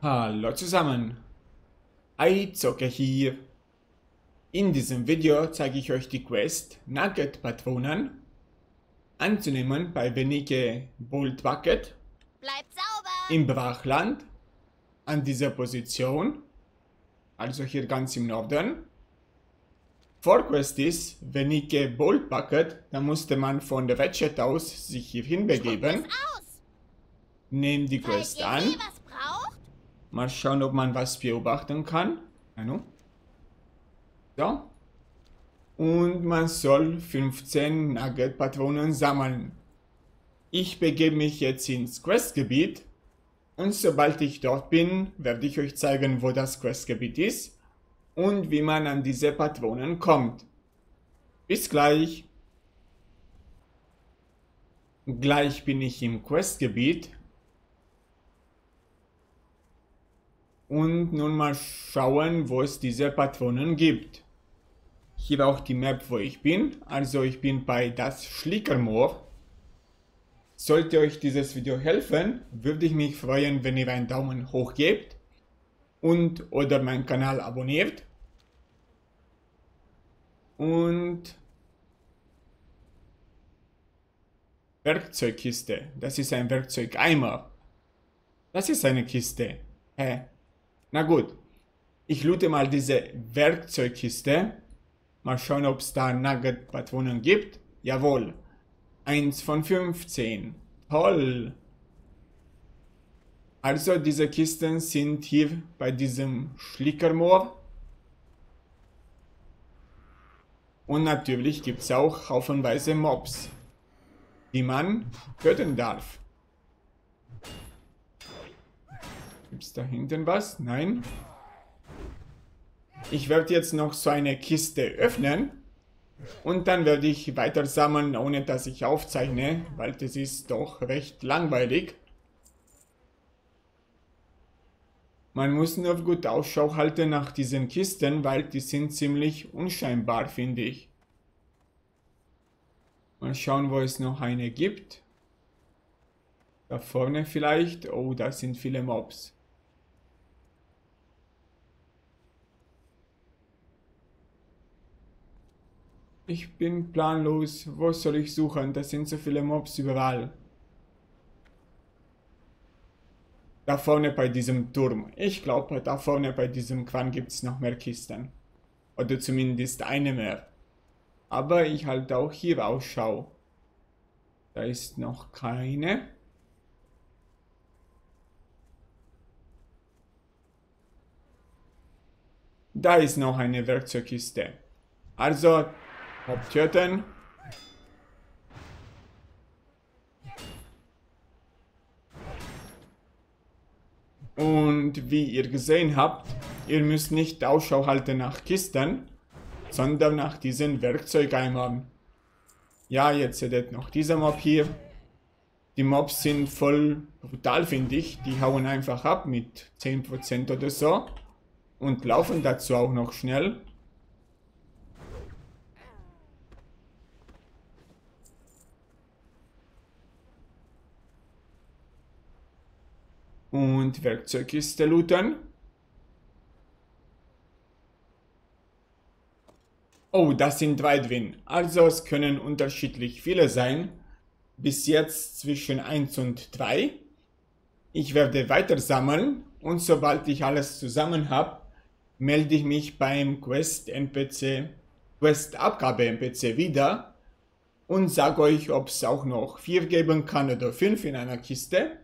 Hallo zusammen, iZocke hier. In diesem Video zeige ich euch die Quest Nugget-Patronen anzunehmen bei Wenikee Bolt-Bucket im Brachland an dieser Position, also hier ganz im Norden. Vorquest ist Wenikee Bolt-Bucket, da musste man von der Ratschet aus sich hier hinbegeben. Nehmt die Quest an. Mal schauen, ob man was beobachten kann. So. Und man soll 15 Nugget-Patronen sammeln. Ich begebe mich jetzt ins Questgebiet. Und sobald ich dort bin, werde ich euch zeigen, wo das Questgebiet ist. Und wie man an diese Patronen kommt. Bis gleich. Gleich bin ich im Questgebiet. Und nun mal schauen, wo es diese Patronen gibt. Hier auch die Map, wo ich bin. Also ich bin bei das Schlickermoor. Sollte euch dieses Video helfen, würde ich mich freuen, wenn ihr einen Daumen hoch gebt und oder meinen Kanal abonniert. Und Werkzeugkiste. Das ist ein Werkzeugeimer. Das ist eine Kiste. Hä? Na gut, ich loote mal diese Werkzeugkiste. Mal schauen, ob es da Nugget-Patronen gibt. Jawohl. 1 von 15. Toll. Also diese Kisten sind hier bei diesem Schlickermoor. Und natürlich gibt es auch haufenweise Mobs, die man töten darf. Gibt's da hinten was? Nein. Ich werde jetzt noch so eine Kiste öffnen. Und dann werde ich weiter sammeln, ohne dass ich aufzeichne, weil das ist doch recht langweilig. Man muss nur gut Ausschau halten nach diesen Kisten, weil die sind ziemlich unscheinbar, finde ich. Mal schauen, wo es noch eine gibt. Da vorne vielleicht. Oh, da sind viele Mobs. Ich bin planlos. Wo soll ich suchen? Da sind so viele Mobs überall. Da vorne bei diesem Turm. Ich glaube, da vorne bei diesem Kran gibt es noch mehr Kisten. Oder zumindest eine mehr. Aber ich halte auch hier Ausschau. Da ist noch keine. Da ist noch eine Werkzeugkiste. Also, Mob töten. Und wie ihr gesehen habt, ihr müsst nicht Ausschau halten nach Kisten, sondern nach diesen Werkzeugeimern. Ja, jetzt seht noch dieser Mob hier. Die Mobs sind voll brutal, finde ich. Die hauen einfach ab mit 10% oder so. Und laufen dazu auch noch schnell. Und Werkzeugkiste looten. Oh, das sind 3 drin. Also es können unterschiedlich viele sein. Bis jetzt zwischen 1 und 3. Ich werde weiter sammeln. Und sobald ich alles zusammen habe, melde ich mich beim Quest-Abgabe-NPC wieder und sage euch, ob es auch noch 4 geben kann oder 5 in einer Kiste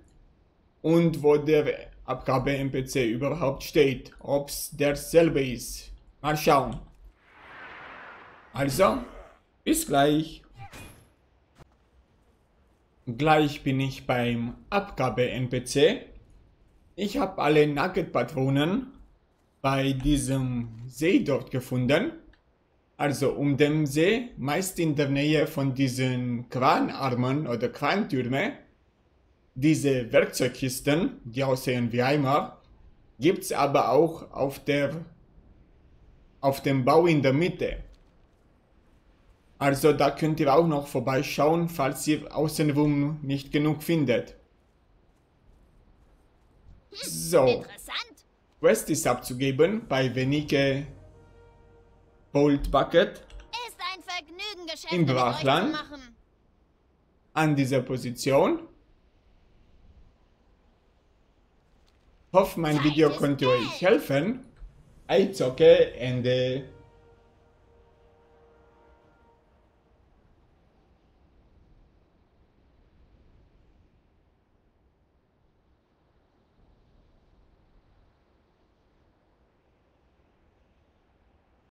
und wo der Abgabe-NPC überhaupt steht, ob es derselbe ist. Mal schauen. Also, bis gleich. Gleich bin ich beim Abgabe-NPC. Ich habe alle Nugget-Patronen bei diesem See dort gefunden, also um den See, meist in der Nähe von diesen Kranarmen oder Krantürmen. Diese Werkzeugkisten, die aussehen wie Eimer, gibt es aber auch auf dem Bau in der Mitte. Also da könnt ihr auch noch vorbeischauen, falls ihr außenrum nicht genug findet. So. Quest ist abzugeben bei Wenikee Bolt-Bucket im Brachland. An dieser Position. Ich hoffe, mein Video konnte euch helfen. iZocke Ende.